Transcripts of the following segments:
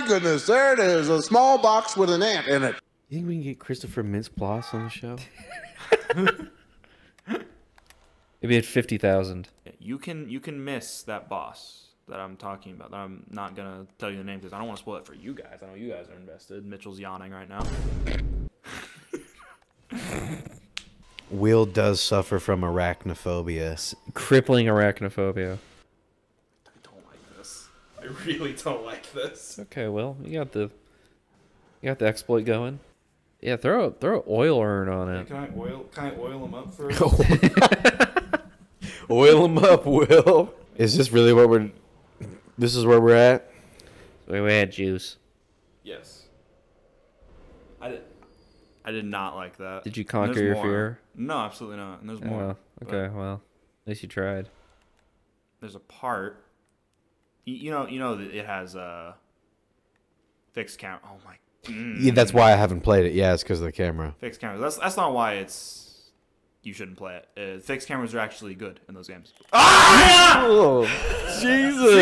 my goodness, there it is, a small box with an ant in it. You think we can get Christopher Mintz-Plasse on the show? Maybe at 50,000. You can miss that boss that I'm talking about. I'm not gonna tell you the name because I don't want to spoil it for you guys. I know you guys are invested. Mitchell's yawning right now. Will does suffer from arachnophobia. Crippling arachnophobia. I don't like this. I really don't like this. Okay, Will, you got the exploit going. Yeah, throw an oil urn on it. Hey, can I oil them up first? Oil them up, Will. Is this really what we're? This is where we're at. We had juice. Yes. I did not like that. Did you conquer your fear? No, absolutely not. And there's more. Okay, well, at least you tried. There's a part. You know that it has a fixed count. Oh my. Yeah, that's why I haven't played it. Yeah, it's because of the camera. Fixed cameras. That's not why it's. You shouldn't play it. Fixed cameras are actually good in those games. Ah! Oh, Jesus!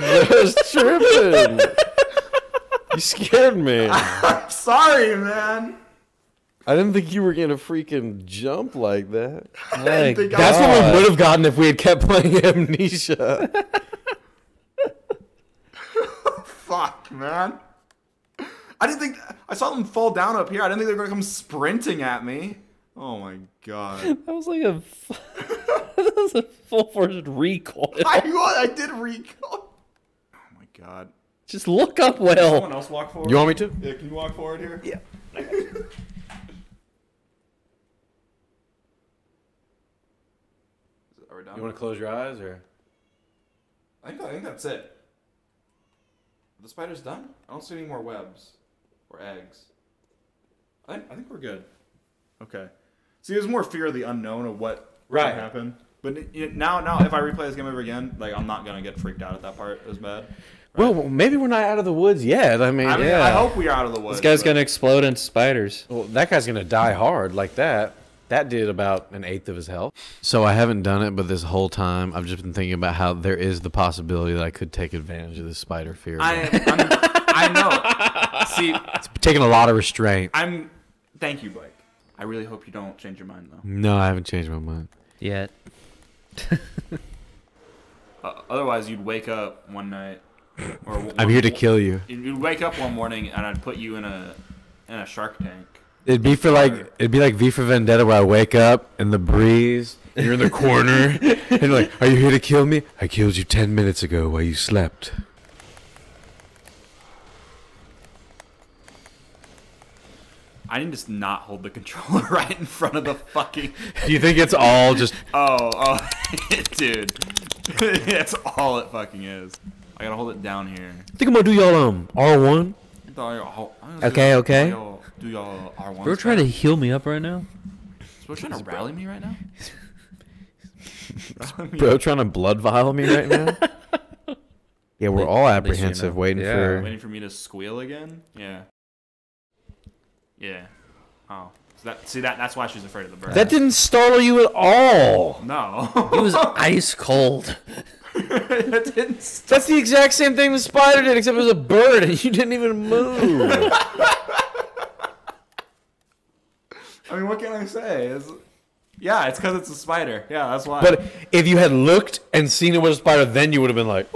That's tripping. You scared me. I'm sorry, man. I didn't think you were gonna freaking jump like that. Like, that's what we would have gotten if we had kept playing Amnesia. Fuck, man. I didn't think... I saw them fall down up here. I didn't think they were going to come sprinting at me. Oh, my God. That was like a... that was a full-force recoil. I did recoil. Oh, my God. Just look up, Will. Can someone else walk forward? You want me to? Yeah, can you walk forward here? Yeah. Are we done? You want to close your eyes, or...? I think that's it. The spider's done? I don't see any more webs or eggs. I think we're good. Okay. See, there's more fear of the unknown of what right happened. But now if I replay this game ever again, like I'm not gonna get freaked out at that part as bad. Right? Well, maybe we're not out of the woods yet. I mean yeah. I hope we are out of the woods. This guy's gonna explode into spiders. Well, that guy's gonna die hard like that. That did about 1/8 of his health. So I haven't done it, but this whole time I've just been thinking about how there is the possibility that I could take advantage of this spider fear. I know. See, it's taking a lot of restraint. Thank you, Blake. I really hope you don't change your mind, though. No, I haven't changed my mind yet. Otherwise, you'd wake up one night. I'm here to kill you. You'd wake up one morning, and I'd put you in a shark tank. It'd be like V for Vendetta, where I wake up in the breeze, and you're in the corner, and you're like, "Are you here to kill me? I killed you 10 minutes ago while you slept." I need to not hold the controller right in front of the fucking. Do you think it's all just? Oh, dude, that's all it fucking is. I gotta hold it down here. I think I'm gonna do y'all R1. Okay. Do y'all R1? Bro, trying to heal me up right now. Bro, trying to rally me right now. Bro, trying to blood vial me right now. Yeah, we're all apprehensive, waiting for me to squeal again. Yeah. Yeah. Oh, so that's why she's afraid of the bird. That didn't startle you at all. No, it was ice cold. That didn't stop. That's the exact same thing the spider did, except it was a bird, and you didn't even move. I mean, what can I say? It's because it's a spider. Yeah, that's why. But if you had looked and seen it was a spider, then you would have been like,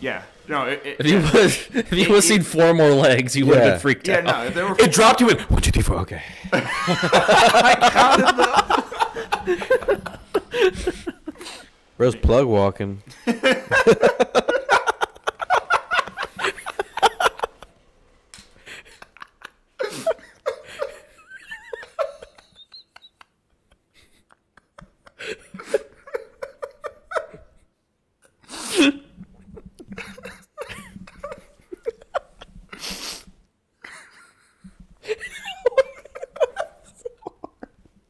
yeah. No, if you would have seen four more legs, you would have been freaked out. Yeah, no. If there were four, it dropped you in 1, 2, 3, 4. Okay. I counted them. Bro's plug walking.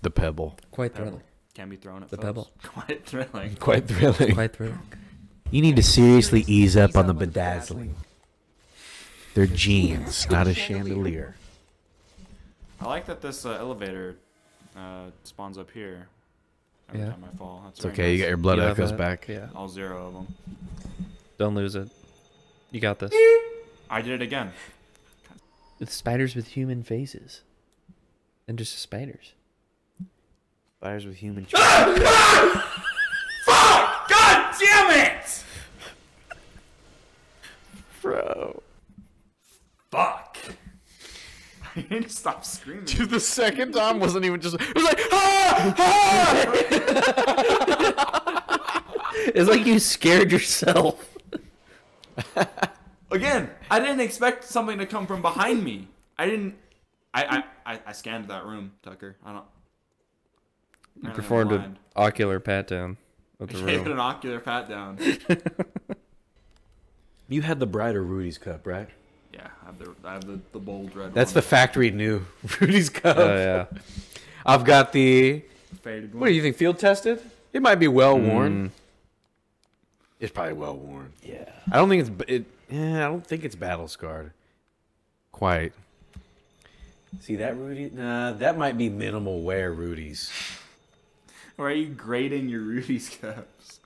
The pebble. Quite thrilling. Can be thrown at the pebble. Quite thrilling. Quite thrilling. Quite thrilling. You need to seriously ease up on the bedazzling. They're jeans, not a chandelier. I like that this elevator spawns up here every time I fall. That's it's okay. Nice. You got your blood echoes back. Yeah. All 0 of them. Don't lose it. You got this. I did it again. It's spiders with human faces. And just spiders. Spiders with human faces. Fuck! God damn it! Bro. Fuck. I need to stop screaming. Dude, the second time wasn't even just... It was like, ah! Ah! It's like you scared yourself. Again, I didn't expect something to come from behind me. I didn't... I scanned that room, Tucker. I don't... You performed an ocular pat-down of the room. I gave it an ocular pat-down. You had the brighter Rudy's cup, right? Yeah, I have the bold red. That's one. The factory new Rudy's cup. Oh, yeah. I've got the... Faded one. What do you think? Field tested? It might be well-worn. Mm. It's probably well-worn. Yeah. I don't think it's... I don't think it's battle-scarred. Quite. See that Rudy? Nah, that might be minimal wear Rudy's. Or are you grading your Rudy's cups?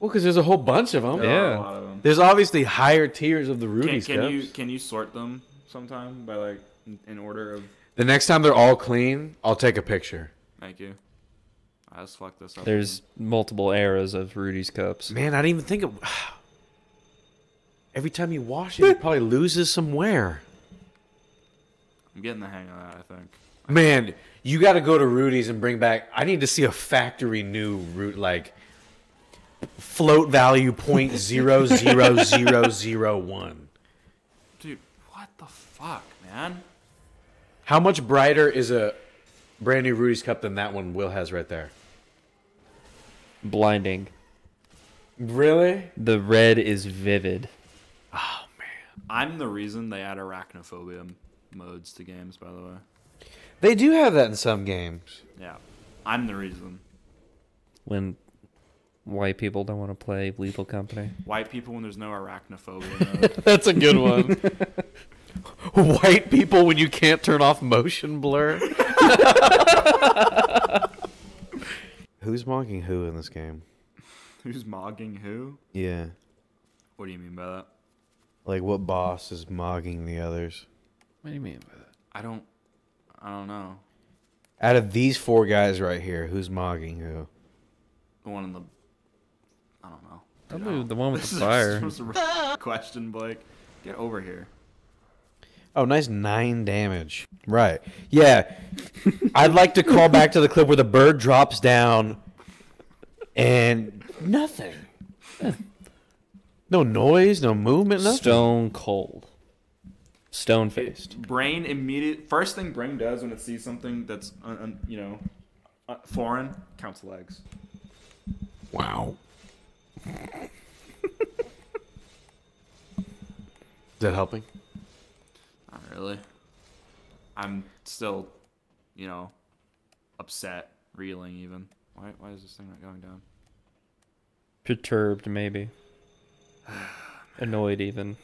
Well, because there's a whole bunch of them. There are a lot of them. There's obviously higher tiers of the Rudy's cups. Can you sort them sometime by like in order of? The next time they're all clean, I'll take a picture. Thank you. I just fucked this up. There's multiple eras of Rudy's cups. Man, I didn't even think of. Every time you wash it, it probably loses some wear. I'm getting the hang of that, I think. Man, you got to go to Rudy's and bring back... I need to see a factory new root, like... Float value 0.00001. Dude, what the fuck, man? How much brighter is a brand new Rudy's cup than that one Will has right there? Blinding. Really? The red is vivid. Oh, man. I'm the reason they add arachnophobia modes to games, by the way. They do have that in some games. Yeah. I'm the reason. When white people don't want to play Lethal Company. White people when there's no arachnophobia mode. That's a good one. White people when you can't turn off motion blur. Who's mocking who in this game? Who's mogging who? Yeah. What do you mean by that? Like, what boss is mogging the others? What do you mean by that? I don't know. Out of these four guys right here, who's mogging who? The one in the... I don't know. Probably the one with the fire. This was a question, Blake. Get over here. Oh, nice 9 damage. Right. Yeah. I'd like to call back to the clip where the bird drops down... And nothing. No noise, no movement, nothing. Stone cold. Stone faced. Brain immediate. First thing brain does when it sees something that's, you know, foreign, counts legs. Wow. Is that helping? Not really. I'm still, you know, upset, reeling even. Why is this thing not going down? Perturbed, maybe. Annoyed, even.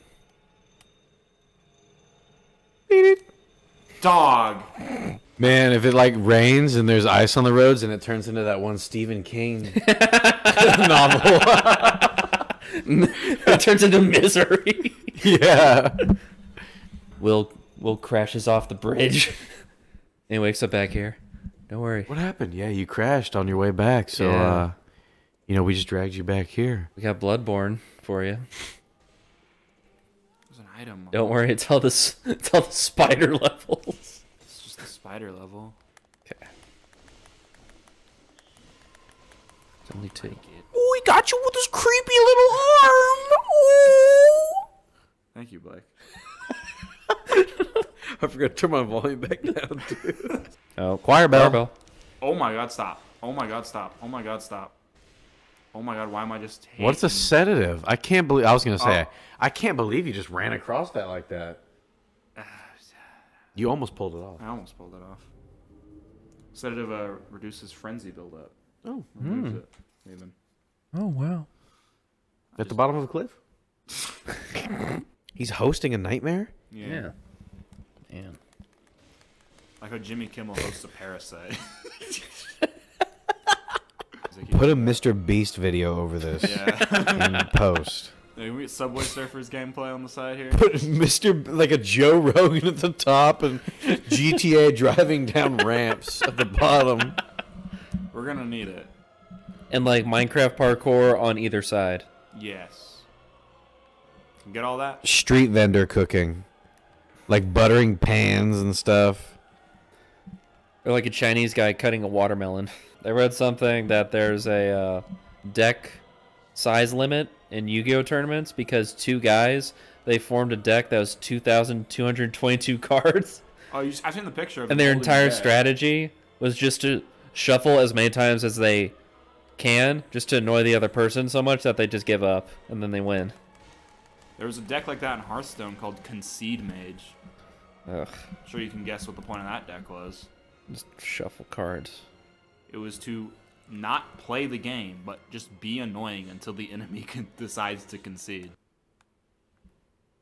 Dog! Man, if it, like, rains and there's ice on the roads and it turns into that one Stephen King novel. It turns into misery. Yeah. Will crashes off the bridge. And he wakes up back here. Don't worry. What happened? Yeah, you crashed on your way back, so, yeah. You know, we just dragged you back here. We got Bloodborne for you. There's an item. Don't worry, it's all the spider levels. It's just the spider level. Okay. It's only 2. Oh, we got you with this creepy little arm! Oh. Thank you, Blake. I forgot to turn my volume back down, too. Oh, choir bell. Oh my god, stop. Oh my god, stop. Oh my god, stop. Oh my god, why am I just hating? What's a sedative? I can't believe... I was going to say, I can't believe you just ran across that like that. You almost pulled it off. I almost pulled it off. Sedative reduces frenzy buildup. Oh. It, even. Oh, wow. At the bottom of a cliff? He's hosting a nightmare? Yeah. Man. Like how Jimmy Kimmel hosts a parasite. Put a Mr. Beast video over this in post. We get Subway Surfers gameplay on the side here. Put Mr. like a Joe Rogan at the top and GTA driving down ramps at the bottom. We're gonna need it. And like Minecraft parkour on either side. Yes. Get all that? Street vendor cooking, like buttering pans and stuff. Or like a Chinese guy cutting a watermelon. I read something that there's a deck size limit in Yu-Gi-Oh tournaments because two guys, they formed a deck that was 2,222 cards. Oh, I've seen the picture of it. And their entire strategy was just to shuffle as many times as they can, just to annoy the other person so much that they just give up, and then they win. There was a deck like that in Hearthstone called Concede Mage. Ugh. I'm sure you can guess what the point of that deck was. Just shuffle cards. It was to not play the game, but just be annoying until the enemy decides to concede.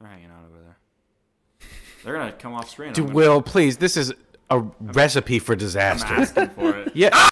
They're hanging out over there. They're gonna come off screen. Dude, Will, please, this is a recipe for disaster. I'm asking for it. Yeah.